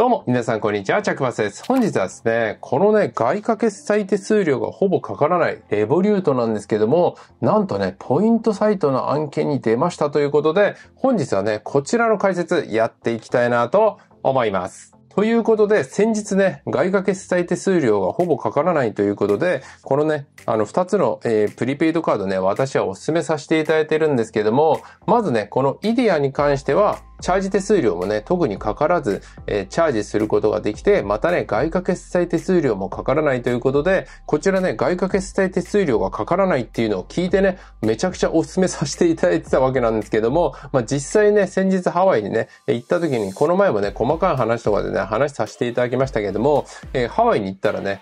どうも、皆さんこんにちは、チャクバスです。本日はですね、このね、外貨決済手数料がほぼかからない、レボリュートなんですけども、なんとね、ポイントサイトの案件に出ましたということで、本日はね、こちらの解説やっていきたいなと思います。ということで、先日ね、外貨決済手数料がほぼかからないということで、このね、2つの、プリペイドカードね、私はお勧めさせていただいてるんですけども、まずね、このイディアに関しては、チャージ手数料もね、特にかからず、チャージすることができて、またね、外貨決済手数料もかからないということで、こちらね、外貨決済手数料がかからないっていうのを聞いてね、めちゃくちゃお勧めさせていただいてたわけなんですけども、まあ、実際ね、先日ハワイにね、行った時に、この前もね、細かい話とかでね、話させていただきましたけども、ハワイに行ったらね、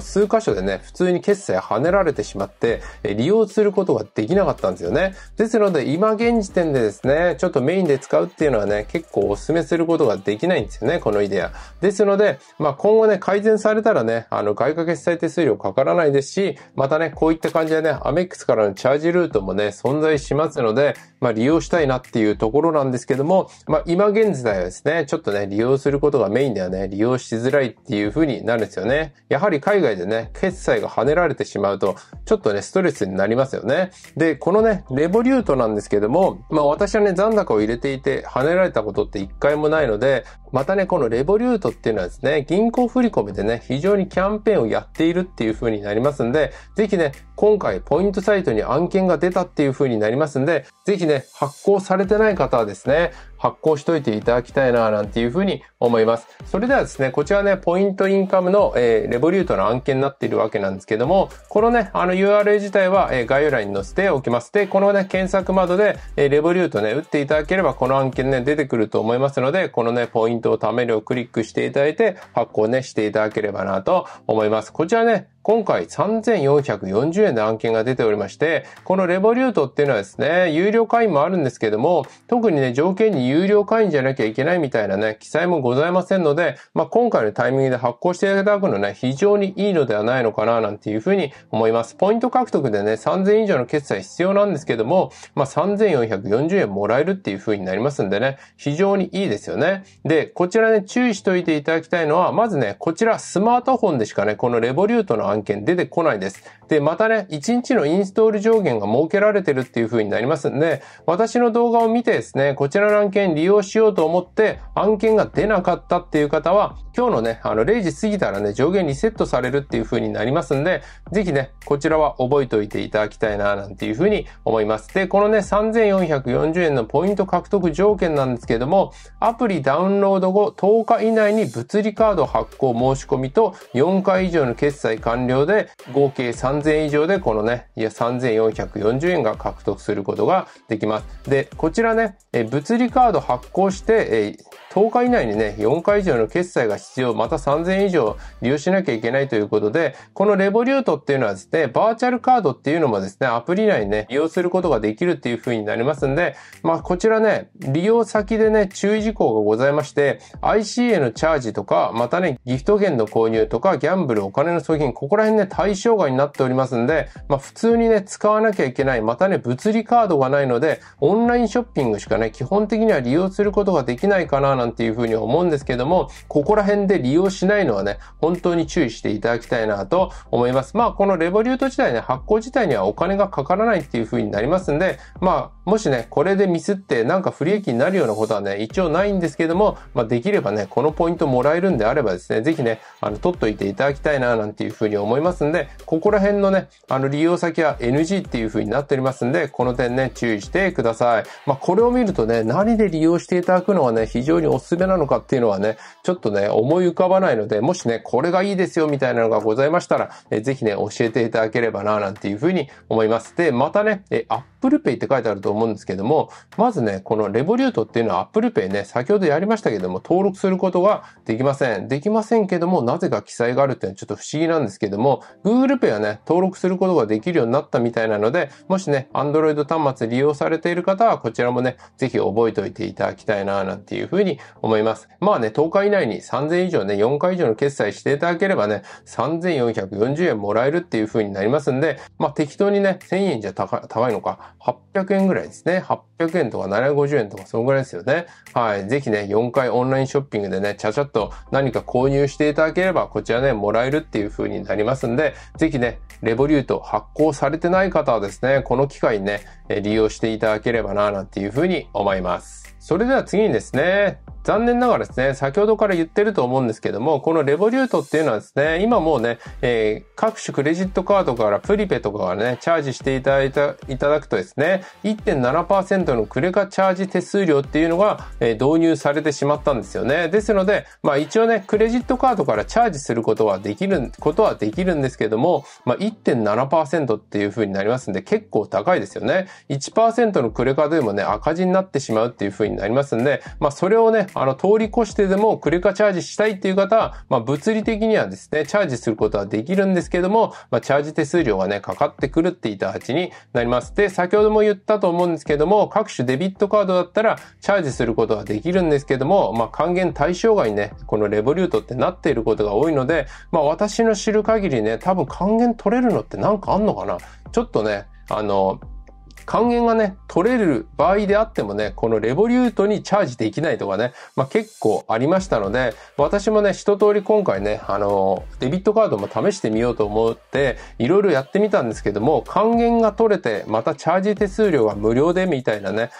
数箇所でね、普通に決済跳ねられてしまって、利用することができなかったんですよね。ですので、今現時点でですね、ちょっとメインで使うっていうのはね、結構お勧めすることができないんですよね、このイデア。ですので、まあ、今後ね、改善されたらね、外貨決済手数料かからないですし、またね、こういった感じでね、アメックスからのチャージルートもね、存在しますので、まあ、利用したいなっていうところなんですけども、まあ、今現在はですね、ちょっとね、利用することがメインではね、利用しづらいっていう風になるんですよね。やはり海外でね、決済が跳ねられてしまうと、ちょっとね、ストレスになりますよね。で、このね、レボリュートなんですけども、まあ、私はね、残高を入れていて、跳ねられたことって一回もないので、またね、このレボリュートっていうのはですね、銀行振込でね、非常にキャンペーンをやっているっていう風になりますんで、ぜひね、今回ポイントサイトに案件が出たっていう風になりますんで、ぜひね、発行されてない方はですね、発行しといていただきたいな、なんていう風に思います。それではですね、こちらね、ポイントインカムの、レボリュートの案件になっているわけなんですけども、このね、URL 自体は、概要欄に載せておきます。で、このね、検索窓で、レボリュートね、打っていただければ、この案件ね、出てくると思いますので、このね、ポイントを貯めるをクリックしていただいて、発行ね、していただければなと思います。こちらね、今回3440円で案件が出ておりまして、このレボリュートっていうのはですね、有料会員もあるんですけども、特にね、条件に有料会員じゃなきゃいけないみたいなね、記載もございませんので、まあ、今回のタイミングで発行していただくのね、非常にいいのではないのかな、なんていうふうに思います。ポイント獲得でね、3000以上の決済必要なんですけども、まあ、3440円もらえるっていうふうになりますんでね、非常にいいですよね。で、こちらね、注意しておいていただきたいのは、まずね、こちらスマートフォンでしかね、このレボリュートの案件出てこないです。で、またね、1日のインストール上限が設けられてるっていう風になりますんで、私の動画を見てですね、こちらの案件利用しようと思って、案件が出なかったっていう方は、今日のね、0時過ぎたらね、上限リセットされるっていう風になりますんで、ぜひね、こちらは覚えておいていただきたいな、なんていう風に思います。で、このね、3440円のポイント獲得条件なんですけども、アプリダウンロード後、10日以内に物理カード発行申し込みと、4回以上の決済完了で、合計3000円以上でこのね、3440円が獲得することができます。で、こちらね、物理カード発行して、10日以内にね、4回以上の決済が必要、また3000円以上利用しなきゃいけないということで、このレボリュートっていうのはですね、バーチャルカードっていうのもですね、アプリ内にね、利用することができるっていう風になりますんで、まあ、こちらね、利用先でね、注意事項がございまして、IC へのチャージとか、またね、ギフト券の購入とか、ギャンブル、お金の送金、ここら辺ね、対象外になっておりますんで、まあ、普通にね、使わなきゃいけない、またね、物理カードがないので、オンラインショッピングしかね、基本的には利用することができないかな、なんていうふうに思うんですけども、ここら辺で利用しないのはね、本当に注意していただきたいなと思います。まあ、このレボリュート自体ね、発行自体にはお金がかからないっていうふうになりますんで、まあ、もしね、これでミスってなんか不利益になるようなことはね、一応ないんですけども、まあ、できればね、このポイントもらえるんであればですね、ぜひね、取っといていただきたいな、なんていうふうに思いますんで、ここら辺のね、利用先は NG っていう風になっておりますんで、この点ね、注意してください。まあ、これを見るとね、何で利用していただくのがね、非常におすすめなのかっていうのはね、ちょっとね、思い浮かばないので、もしね、これがいいですよみたいなのがございましたら、ぜひね、教えていただければな、なんていう風に思います。で、またね、Apple Pay って書いてあると思うんですけども、まずね、このレボリュートっていうのは Apple Pay ね、先ほどやりましたけども、登録することができません。できませんけども、なぜか記載があるっていうのはちょっと不思議なんですけども、Google Pay はね、登録することができるようになったみたいなので、もしね、Android 端末利用されている方は、こちらもね、ぜひ覚えておいていただきたいな、なんていうふうに思います。まあね、10日以内に3000以上ね、4回以上の決済していただければね、3440円もらえるっていうふうになりますんで、まあ適当にね、1000円じゃ高いのか、800円ぐらいですね。800円とか750円とかそのぐらいですよね。はい。ぜひね、4回オンラインショッピングでね、ちゃちゃっと何か購入していただければ、こちらね、もらえるっていう風になりますんで、ぜひね、レボリュート発行されてない方はですね、この機会にね、利用していただければな、なんていう風に思います。それでは次にですね、残念ながらですね、先ほどから言ってると思うんですけども、このレボリュートっていうのはですね、今もうね、各種クレジットカードからプリペとかがね、チャージしていただくとですね、1.7% のクレカチャージ手数料っていうのが、導入されてしまったんですよね。ですので、まあ一応ね、クレジットカードからチャージすることはできるんですけども、まあ 1.7% っていう風になりますんで、結構高いですよね。1% のクレカでもね、赤字になってしまうっていう風になりますんで、まあそれをね、通り越してでもクレカチャージしたいっていう方は、まあ、物理的にはですね、チャージすることはできるんですけども、まあ、チャージ手数料がね、かかってくるっていた形になります。で、先ほども言ったと思うんですけども、各種デビットカードだったら、チャージすることはできるんですけども、まあ、還元対象外にね、このレボリュートってなっていることが多いので、まあ、私の知る限りね、多分還元取れるのってなんかあんのかな？ちょっとね、還元がね、取れる場合であってもね、このレボリュートにチャージできないとかね、まあ、結構ありましたので、私もね、一通り今回ね、デビットカードも試してみようと思って、いろいろやってみたんですけども、還元が取れて、またチャージ手数料が無料でみたいなね、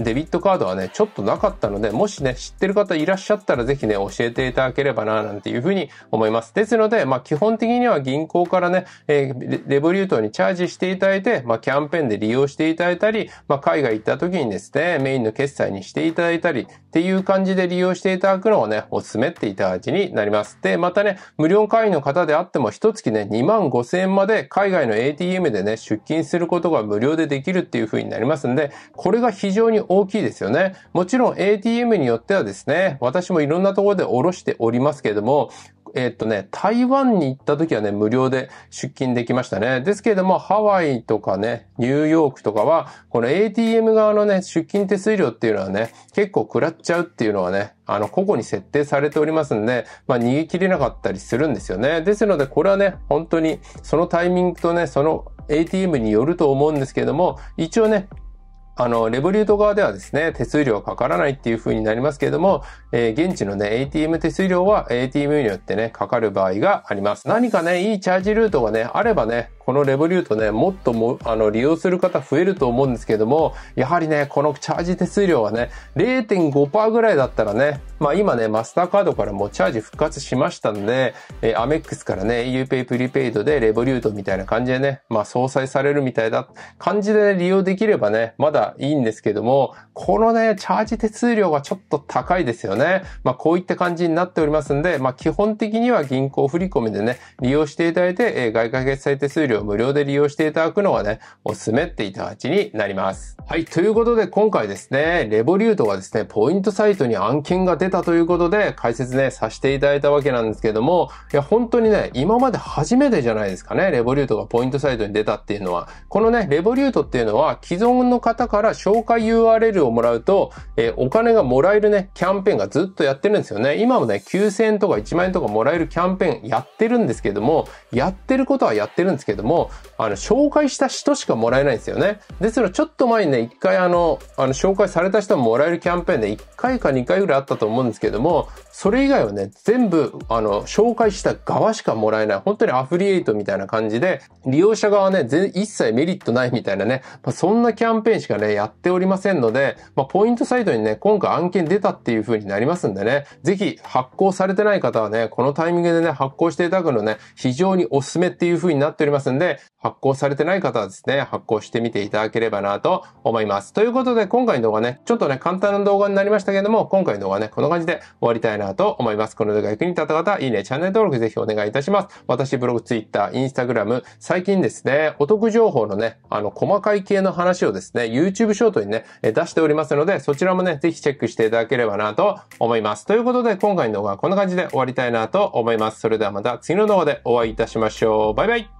デビットカードはね、ちょっとなかったので、もしね、知ってる方いらっしゃったらぜひね、教えていただければな、なんていうふうに思います。ですので、まあ、基本的には銀行からね、レボリュートにチャージしていただいて、まあ、キャンペーンで利用していただいたり、まあ、海外行った時にですね、メインの決済にしていただいたり、っていう感じで利用していただくのをね、お勧めっていただきになります。で、またね、無料会員の方であっても、一月ね、25,000円まで海外の ATM でね、出金することが無料でできるっていうふうになりますんで、これが非常に大きいですよね。もちろん ATM によってはですね、私もいろんなところで下ろしておりますけれども、台湾に行った時はね、無料で出金できましたね。ですけれども、ハワイとかね、ニューヨークとかは、この ATM 側のね、出金手数料っていうのはね、結構食らっちゃうっていうのはね、個々に設定されておりますんで、まあ、逃げ切れなかったりするんですよね。ですので、これはね、本当に、そのタイミングとね、その ATM によると思うんですけれども、一応ね、レボリュート側ではですね、手数料はかからないっていう風になりますけれども、現地のね、ATM 手数料は ATM によってね、かかる場合があります。何かね、いいチャージルートがね、あればね、このレボリュートね、もっとも、利用する方増えると思うんですけれども、やはりね、このチャージ手数料はね、0.5% ぐらいだったらね、まあ今ね、マスターカードからもチャージ復活しましたんで、アメックスからね、UPay プリペイドでレボリュートみたいな感じでね、まあ相殺されるみたいな感じでね、利用できればね、まだいいんですけども、このね、チャージ手数料がちょっと高いですよね。まあ、こういった感じになっておりますんで、まあ、基本的には銀行振込でね、利用していただいて、外貨決済手数料を無料で利用していただくのがね、おすすめっていただきになります。はい、ということで今回ですね、レボリュートがですね、ポイントサイトに案件が出たということで、解説ね、させていただいたわけなんですけども、いや、本当にね、今まで初めてじゃないですかね、レボリュートがポイントサイトに出たっていうのは。このね、レボリュートっていうのは、既存の方から紹介 URL をもらうと、お金がもらえるね、キャンペーンがずっとやってるんですよね。今もね、9000円とか1万円とかもらえるキャンペーンやってるんですけども、やってることはやってるんですけども、紹介した人しかもらえないんですよね。ですので、ちょっと前にね、1回紹介された人ももらえるキャンペーンで1回か2回ぐらいあったと思うんですけども、それ以外はね、全部、紹介した側しかもらえない。本当にアフリエイトみたいな感じで、利用者側ね、一切メリットないみたいなね、まあ、そんなキャンペーンしかね、やっておりませんので、まあ、ポイントサイトにね、今回案件出たっていう風になりますんでね、ぜひ発行されてない方はね、このタイミングでね、発行していただくのね、非常におすすめっていう風になっておりますんで、発行されてない方はですね、発行してみていただければなと思います。ということで、今回の動画ね、ちょっとね、簡単な動画になりましたけども、今回の動画ね、こんな感じで終わりたいなと思います。この動画役に立った方、いいね、チャンネル登録ぜひお願いいたします。私、ブログ、ツイッター、インスタグラム、最近ですね、お得情報のね、細かい系の話をですね、YouTube ショートにね、出しておりますので、そちらもね、ぜひチェックしていただければなと思います。ということで、今回の動画はこんな感じで終わりたいなと思います。それではまた次の動画でお会いいたしましょう。バイバイ。